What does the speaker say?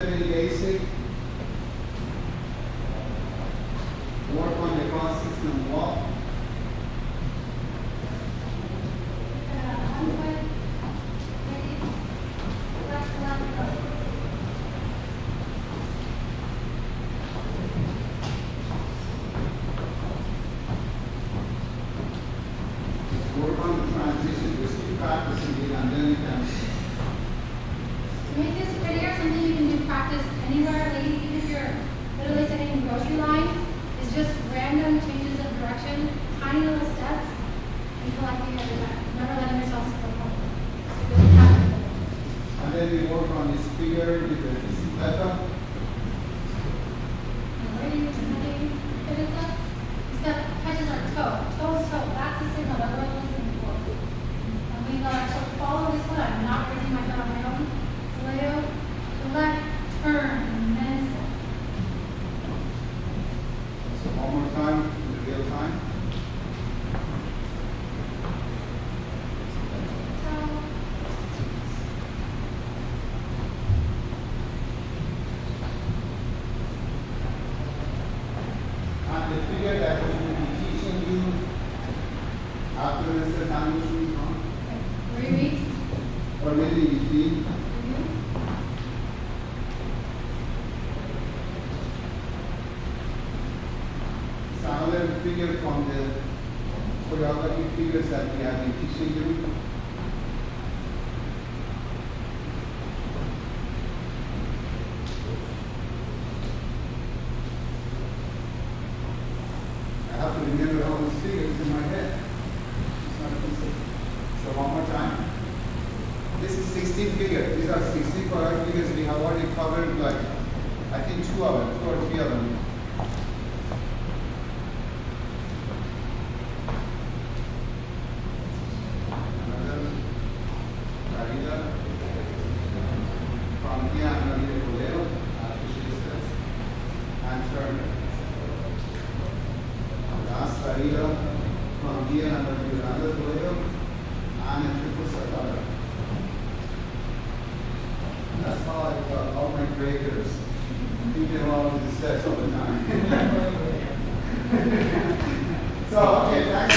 Basic work on the cross system wall. Work on the transition with two practicing it, and then you can make this prettier, something you can do practice anywhere, like even if you're literally sitting in the grocery line. It's just random changes of direction, tiny little steps, and you feel like you're never letting yourself slip up. It's really powerful. And then we work on this figure with the bicicleta. And where you can really pivot us. The step touches our toe. Toe. That's the signal that we're listening for. And we go, actually follow this foot. I'm not raising my foot on my own. Left turn, then so one more time in real time. And the figure that we will be teaching you after this time is huh? 3 weeks. Or maybe you see. Another figure from the choreography figures that we have been teaching you. I have to remember all these figures in my head. It's not easy. So one more time. This is 16 figures. These are 16 choreography figures. We have already covered like I think two or three of them. From here, I'm going to do another bolero and a Tripusatara. That's how I got all my breakers. You get all of these steps all the time. So, okay, thanks.